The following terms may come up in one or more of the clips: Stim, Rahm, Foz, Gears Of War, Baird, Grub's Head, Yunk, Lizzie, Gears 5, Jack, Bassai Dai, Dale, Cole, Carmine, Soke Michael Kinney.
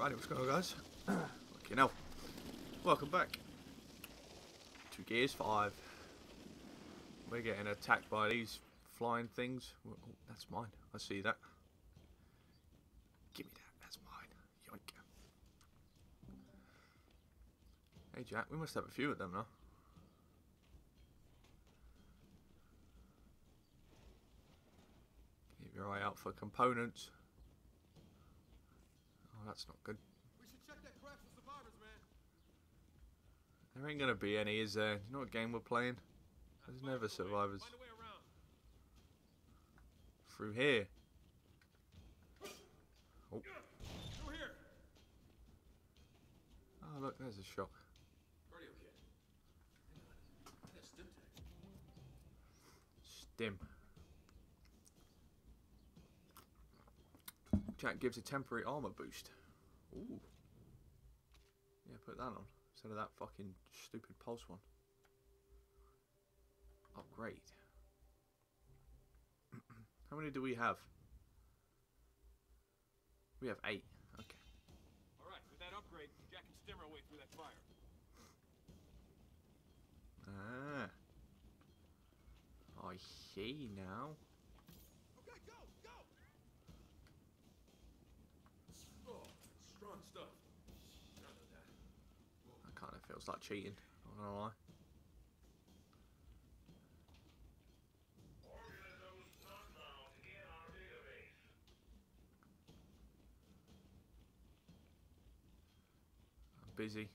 Alrighty, what's going on, guys? Fucking hell. Welcome back to Gears 5. We're getting attacked by these flying things. Oh, that's mine. I see that. Give me that. That's mine. Yunk. Hey, Jack. We must have a few of them now. Keep your eye out for components. Oh, that's not good. We should check that craft for survivors, man. There ain't gonna be any, is there? Do you know what game we're playing? There's never survivors. Through here. Oh. Oh, look, there's a shock. Stim. Jack gives a temporary armor boost. Ooh. Yeah, put that on instead of that fucking stupid pulse one. Upgrade. How many do we have? We have 8. Okay. All right. With that upgrade, Jack can stem our way through that fire. Ah. I see now. Stuff. That kind of feels like cheating, I'm not gonna lie. I'm busy.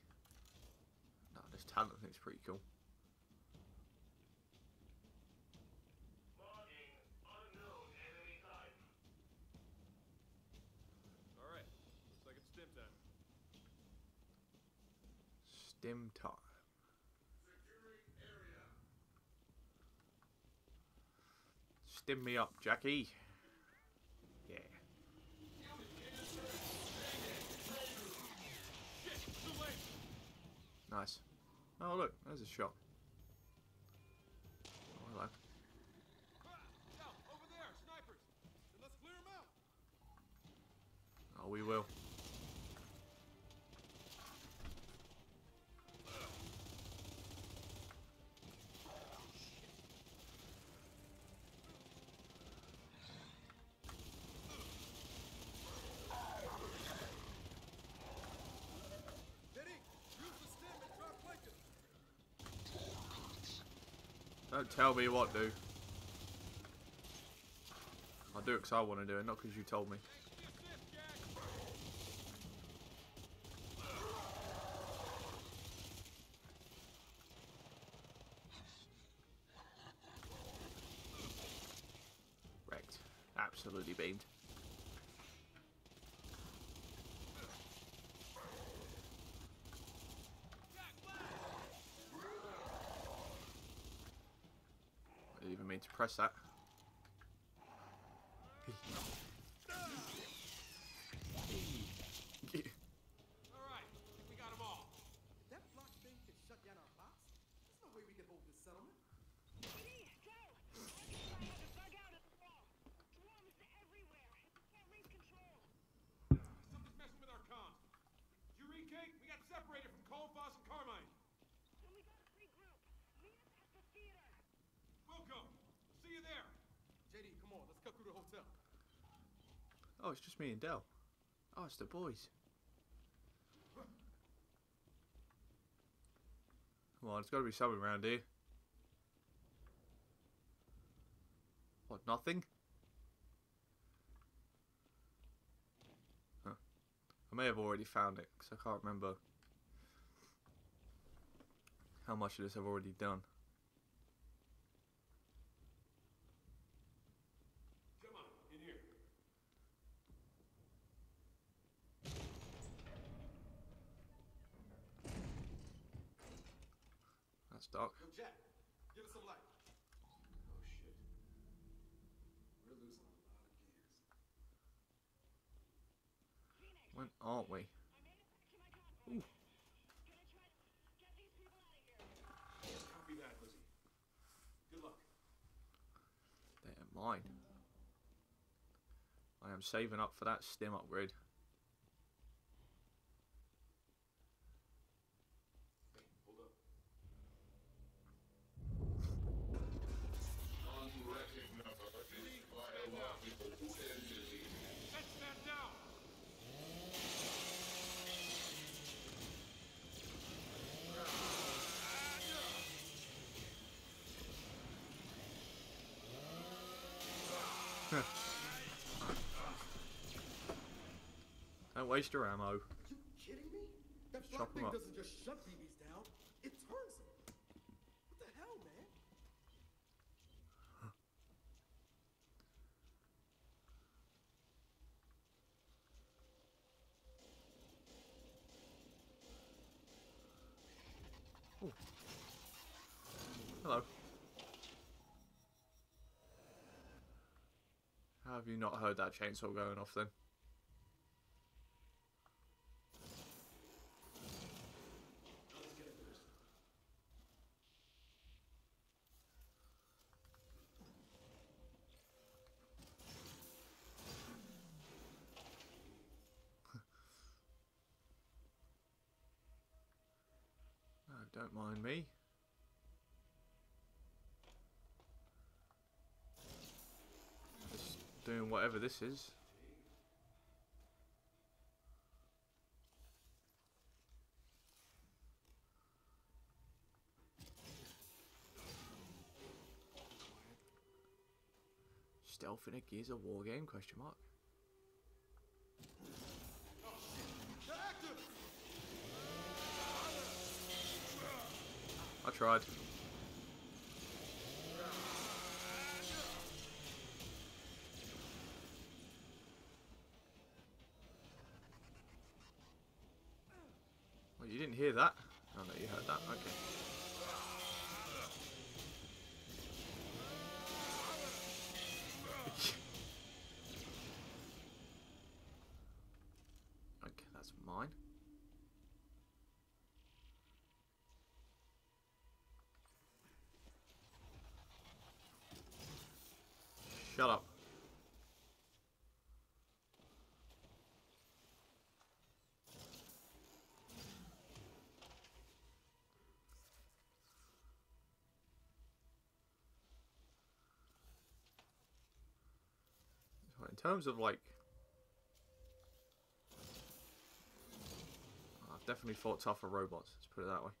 No, this talent thing's pretty cool. Stim time. Stim me up, Jackie. Yeah. Nice. Oh look, there's a shot. Oh, hello. Oh, we will. Don't tell me what, dude. I do it because I want to do it, not because you told me. Wrecked. Absolutely beamed. To press that. Alright, we got them all. If that block thing could shut down our box, there's no way we can hold this settlement. Please go! I can bug out at the wall. Drums everywhere. Can't lose control. Something's messing with our comms. Did you read, Kate? We got separated from Cole, Foz, and Carmine. And we got a free group. Meet us at the theater. Welcome. See you there. JD, come on, let's cut through the hotel. Oh, it's just me and Dale. Oh, it's the boys. Come on, there's got to be something around here. What, nothing? Huh. I may have already found it, because I can't remember how much of this I've already done. Dark. Yo, Jack, give us some light. Oh shit. We're losing a lot of gears. When aren't we? Ooh. Gonna try to get these people out of here. Copy that, Lizzie. Good luck. They're mine. I am saving up for that stim upgrade. Don't waste your ammo. Are you kidding me? That black thing doesn't just shut BBs down, it turns them. What the hell, man? Ooh. Hello. How have you not heard that chainsaw going off then? Don't mind me. Just doing whatever this is. Stealth in a Gears of War game? Question mark. I tried. Well, you didn't hear that? Oh no, you heard that. Okay. Okay, that's mine. Shut up. In terms of like... I've definitely fought tougher robots, let's put it that way.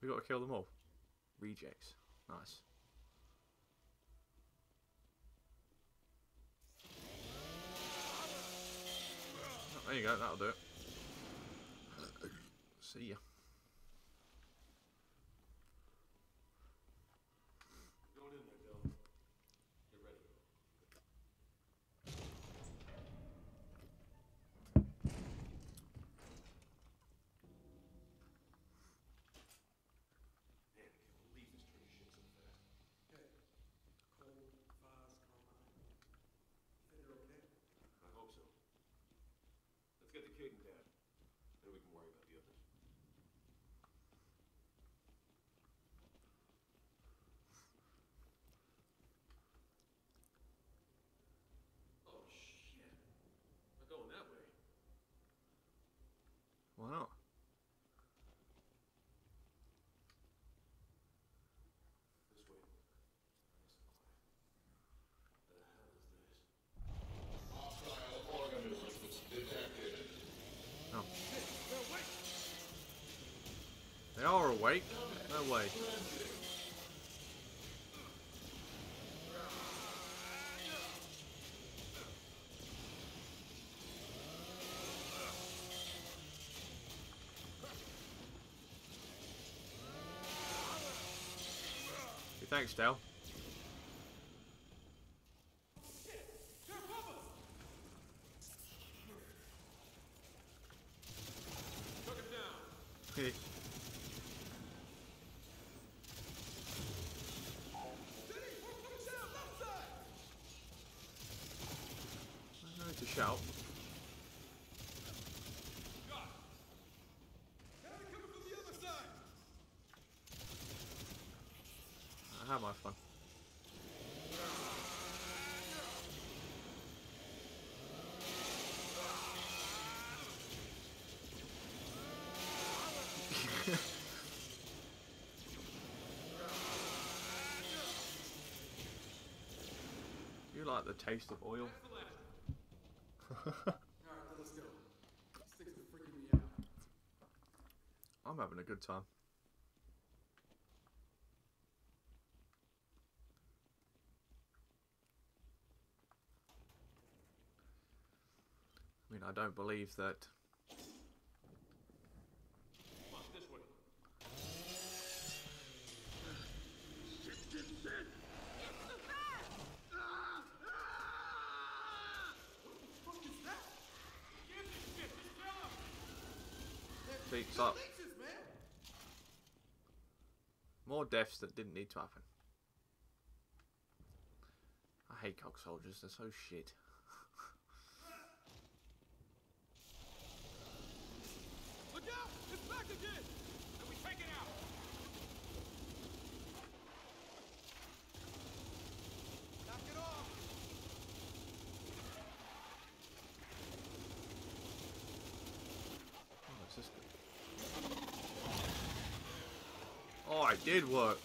We got to kill them all. Rejects. Nice. Oh, there you go. That'll do it. See ya. Going in there, Dale. Get ready. Get the kid and dad, then we can worry about the others. Oh shit, I'm going that way. Why not? This way. What the hell is this? Hostile organisms detected. Oh. They are awake? No way. Hey, thanks, Dale. Okay. I need to shout. I have my fun. like the taste of oil. I'm having a good time. I mean, I don't believe that. Peeps up. More deaths that didn't need to happen. I hate cock soldiers, they're so shit. Look out! It's back again! And we take it out! Knock it off! Oh, what's this good? Oh, it did work.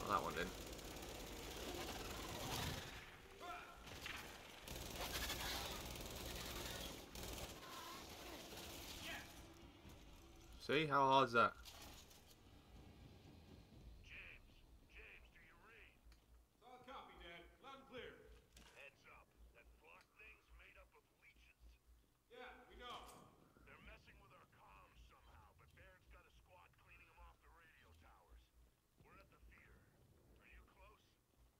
Oh, that one did. See? How hard's that? James, do you read? Solid copy, Dad. Loud and clear. Heads up. That block thing's made up of leeches. Yeah, we know. They're messing with our comms somehow, but Baird's got a squad cleaning them off the radio towers. We're at the theater. Are you close?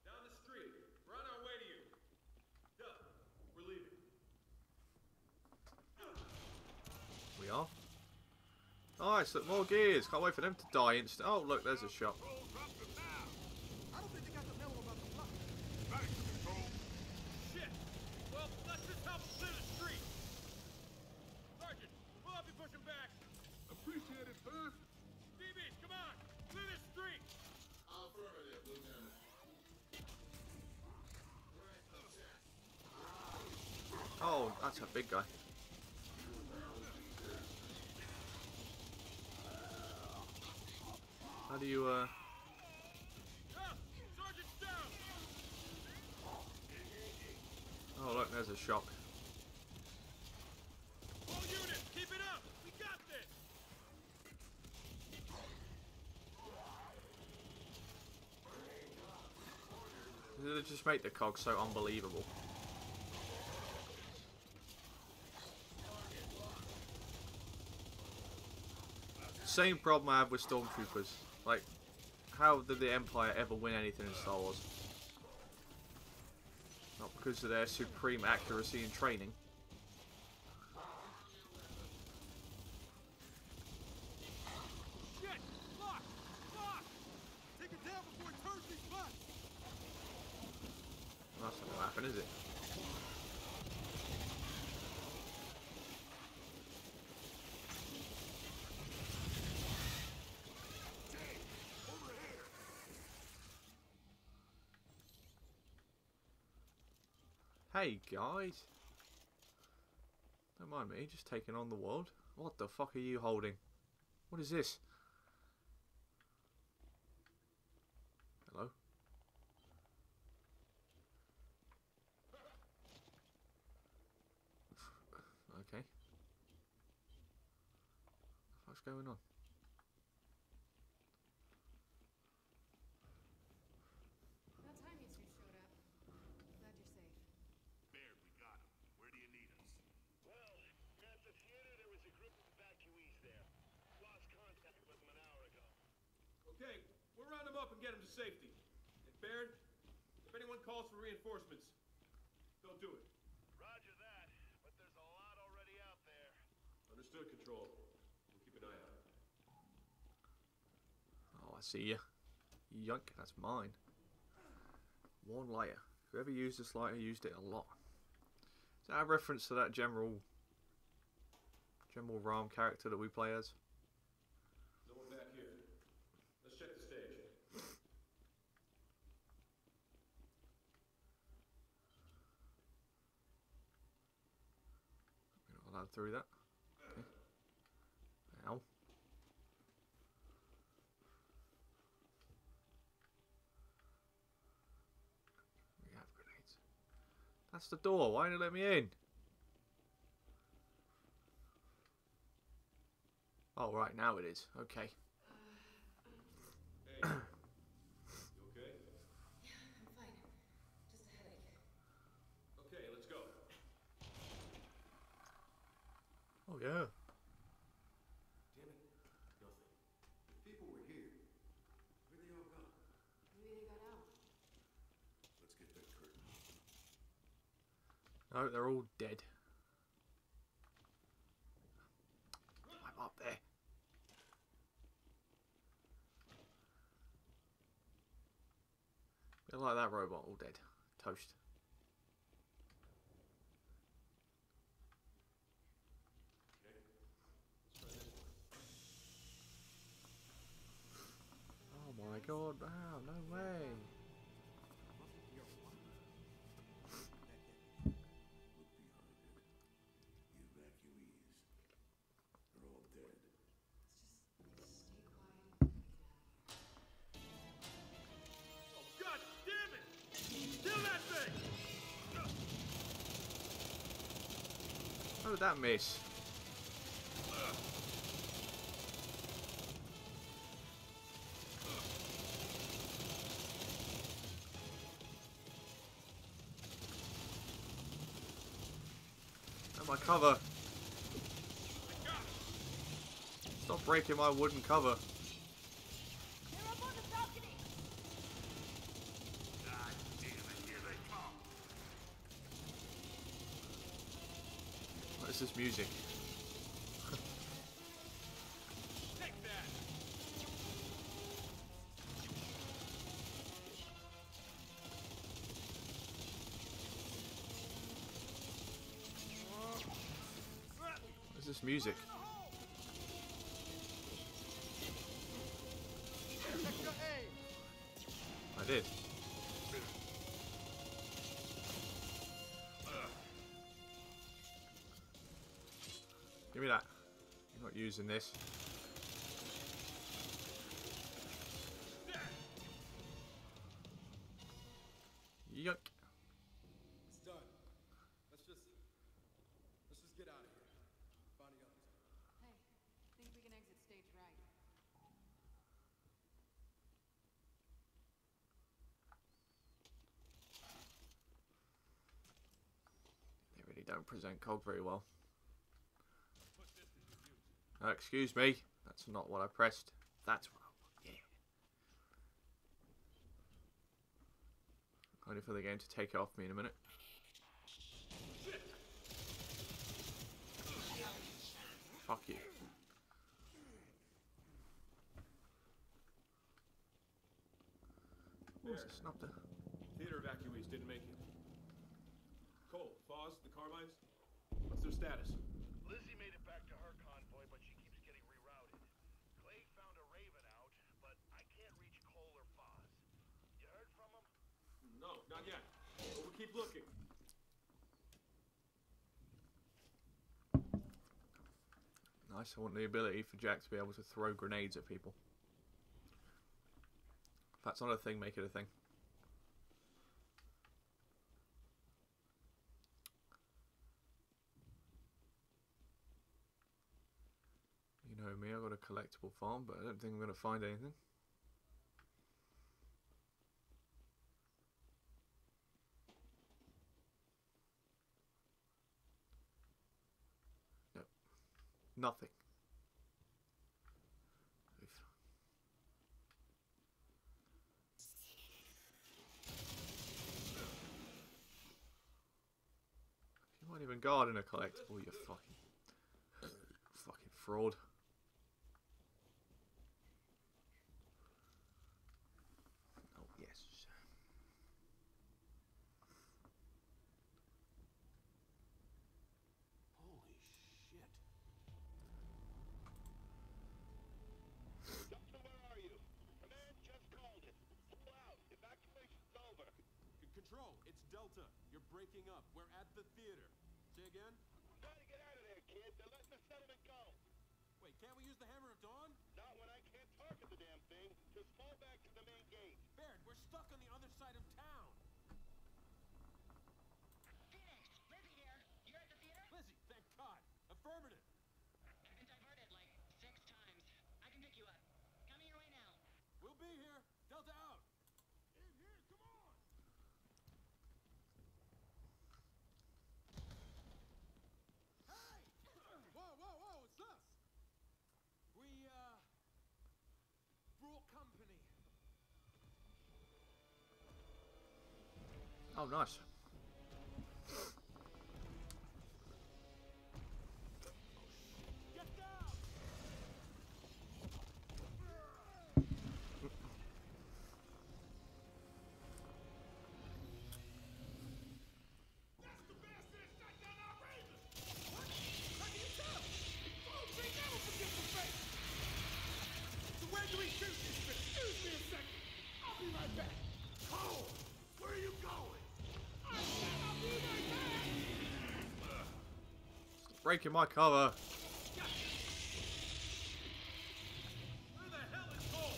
Down the street. We're on our way to you. Duh. We're leaving. We are? Nice, look, more gears. Can't wait for them to die instant. Oh, look, there's a shot. I don't think they got the memo about the block. Thanks, Cole. Shit. Well, let's just help clear the street. Sergeant, we'll have you pushing back. Appreciate it, sir. DBs, come on. Clear the street. I'll affirmative, Lieutenant. Oh, that's a big guy. How do you, Oh, look, there's a shock. All units, keep it up! We got this! They just make the cogs so unbelievable. Same problem I have with stormtroopers. Like, how did the Empire ever win anything in Star Wars? Not because of their supreme accuracy and training. Shit! Lock! Lock! Take it down before it turns these butts! Well, that's not gonna happen, is it? Hey guys, don't mind me, just taking on the world. What the fuck are you holding? What is this? Hello? Okay. What's going on? Okay, we'll round them up and get them to safety. And Baird, if anyone calls for reinforcements, they'll do it. Roger that, but there's a lot already out there. Understood, Control. We'll keep an eye out. Oh, I see you. Yunk, that's mine. One lighter. Whoever used this lighter used it a lot. Is that a reference to that General Rahm character that we play as? Through that. Okay. Ow. Yeah, That's the door. Why didn't it let me in? Oh, right. Now it is. Okay. Hey. You okay? Yeah, I'm fine. Just a headache. Okay, let's go. Oh, yeah. Damn it. Nothing. The people were here. Where'd they all go? Maybe they got out. Let's get that curtain. No, they're all dead. I'm up there. Bit like that robot, all dead. Toast. Okay. Let's try this one. Oh my god, wow, no way. How did that miss? At my cover. Stop breaking my wooden cover. What's this music? Take that. What's this music? I did. Give me that. I'm not using this. Yuck. It's done. Let's just get out of here. Body up. Hey, I think we can exit stage right. They really don't present Cole very well. Excuse me, that's not what I pressed. That's what I want, yeah. Only for the game to take it off me in a minute. Fuck you. What was it, snubbed her? Theater evacuees didn't make it. Cole, Foz, the Carmines, what's their status? Lizzie made it back to her convoy, but she keeps getting rerouted. Clay found a raven out, but I can't reach Cole or Foz. You heard from him? No, not yet. But we'll keep looking. Nice, I want the ability for Jack to be able to throw grenades at people. If that's not a thing, make it a thing. You know me, I've got a collectible farm, but I don't think I'm going to find anything. Nope. Nothing. Oof. You weren't even guarding a collectible, you fucking fraud. Yes. Holy shit. Doctor, where are you? Command just called it. Pull out. Evacuation's over. Control, it's Delta. You're breaking up. We're at the theater. Say again? We're trying to get out of there, kid. They're letting the settlement go. Wait, can't we use the Hammer of Dawn? Not when I can't target the damn thing. Just fall back to the main gate. Baird, we're stuck on the other side of town. Oh, nice. Breaking my cover. Where the hell is Cole?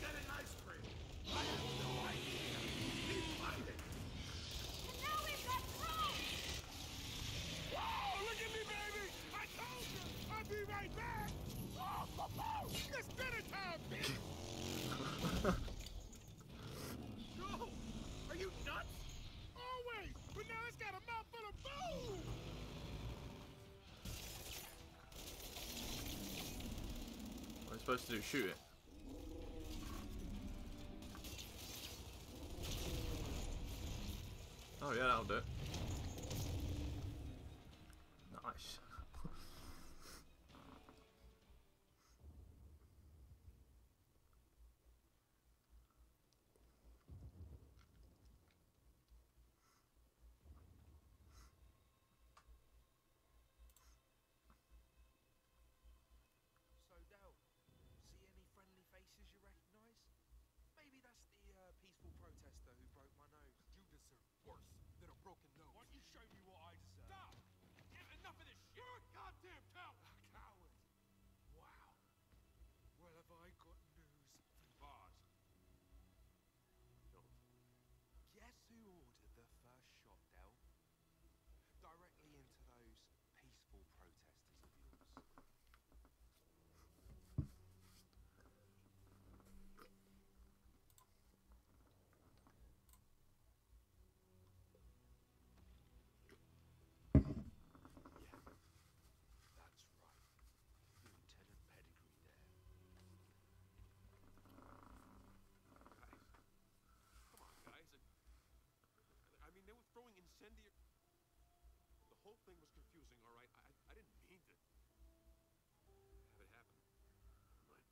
Got an ice cream. I have no idea. He's blinded. And now we've got Cole. Whoa! Look at me, baby. I told you I'd be right back. Oh, it's dinner time, bitch. No, are you nuts? Always. But now it's got a mouthful of food. What am I supposed to do? Shoot it. Oh yeah, that'll do it. Nice. Faces you recognize? Maybe that's the peaceful protester who broke my nose. You deserve worse than a broken nose. Why don't you show me what I deserve? Stop! Enough of this shit! You're a goddamn coward! A coward! Wow. Well, have I got news for Foz. No. Guess who ordered the first shot, Dale? Directly into those peaceful protesters of yours. They were throwing incendiary. The whole thing was confusing, all right? I didn't mean to have it happen. But...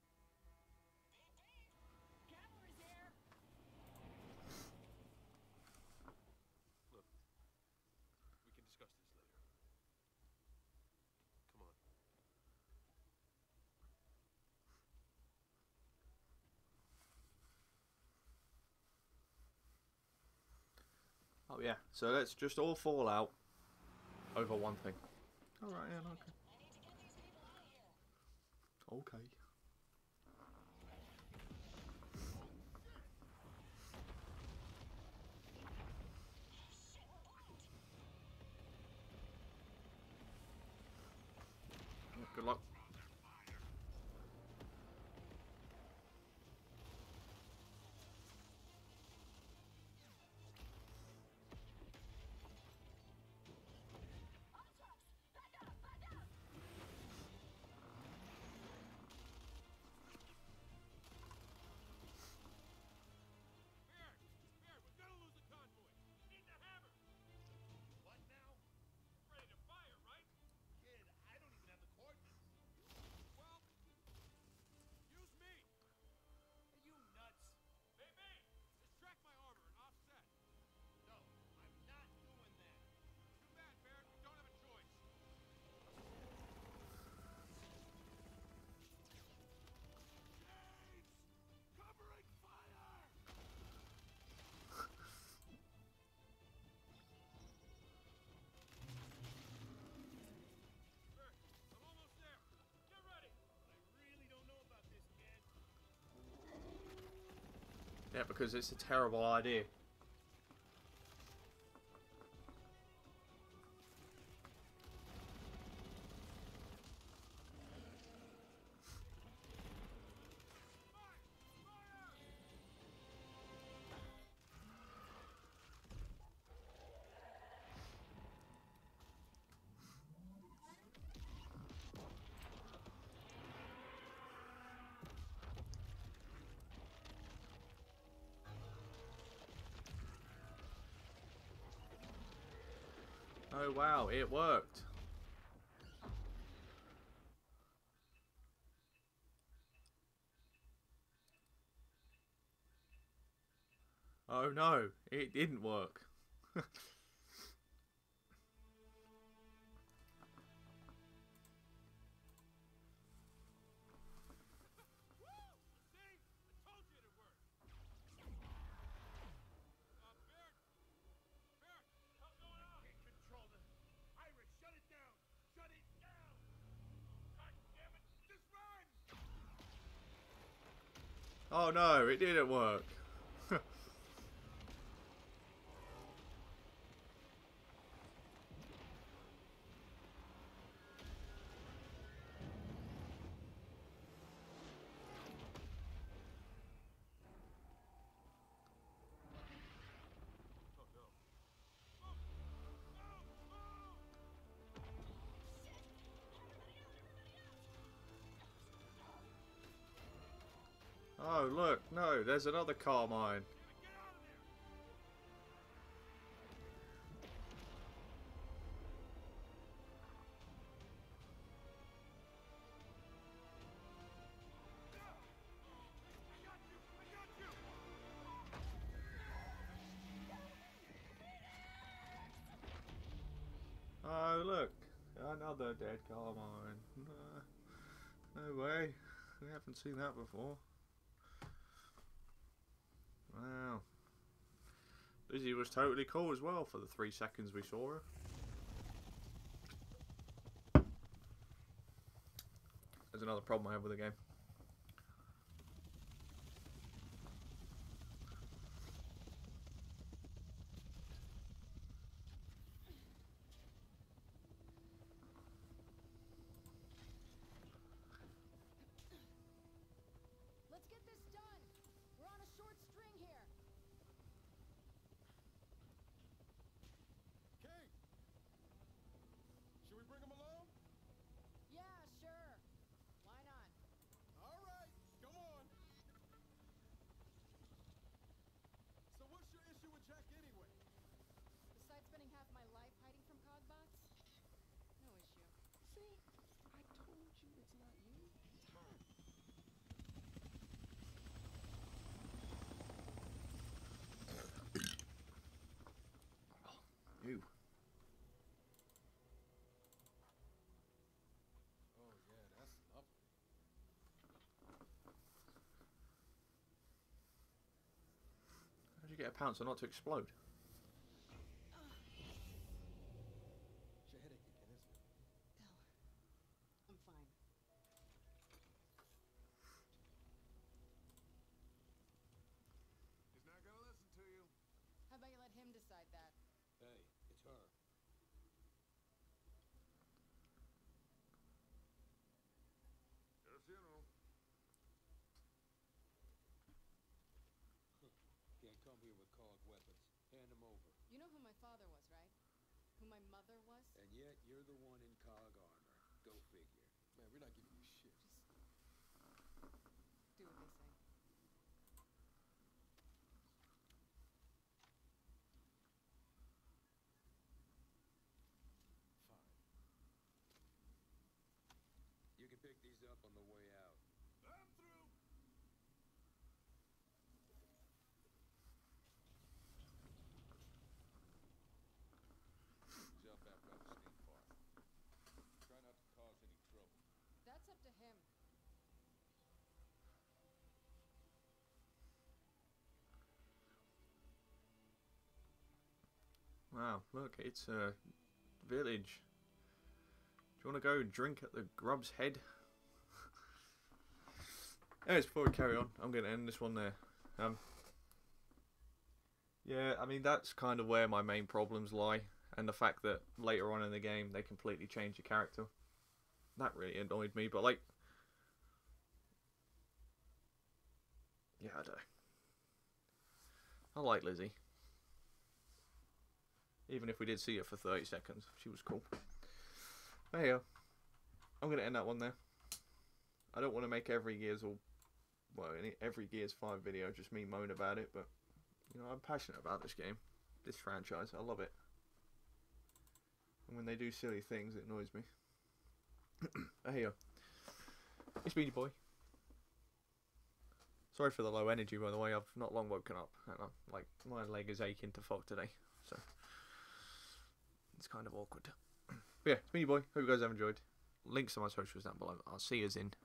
Camera's there. Look, we can discuss this later. Come on. Oh yeah, so let's just all fall out over one thing. Alright, yeah, okay. Okay. Yeah, good luck. Yeah, because it's a terrible idea. Oh wow, it worked. Oh no, it didn't work. Oh no, it didn't work. Oh look, no, there's another Carmine. Oh look, another dead Carmine. No way, we haven't seen that before. Wow. Lizzie was totally cool as well for the 3 seconds we saw her. There's another problem I have with the game. Get a pouncer not to explode. It's your headache again, isn't it? No, I'm fine. He's not gonna listen to you. How about you let him decide that? Hey, it's her. Their funeral. Can't come here with cold weapons. Hand them over. You know who my father was, right? Who my mother was? And yet you're the one in cog armor. Go figure. Man, we're not giving you shit. Just do what they say. Fine. You can pick these up on the way out. I'm through. That's up to him. Wow, look, it's a village. Do you want to go drink at the Grub's Head? Anyways, before we carry on, I'm going to end this one there. Yeah, I mean, that's kind of where my main problems lie. And the fact that later on in the game, they completely change your character. That really annoyed me, but like, yeah, I don't know. I like Lizzie. Even if we did see her for 30 seconds, she was cool. There you go. I'm going to end that one there. I don't want to make every Gears or, well, every Gears 5 video just me moan about it, but, you know, I'm passionate about this game, this franchise. I love it. And when they do silly things, it annoys me. Oh, here you are. It's been your boy. Sorry for the low energy, by the way. I've not long woken up. And I'm, like, my leg is aching to fuck today. So, it's kind of awkward. But yeah, it's been your boy. Hope you guys have enjoyed. Links to my socials down below. I'll see you in.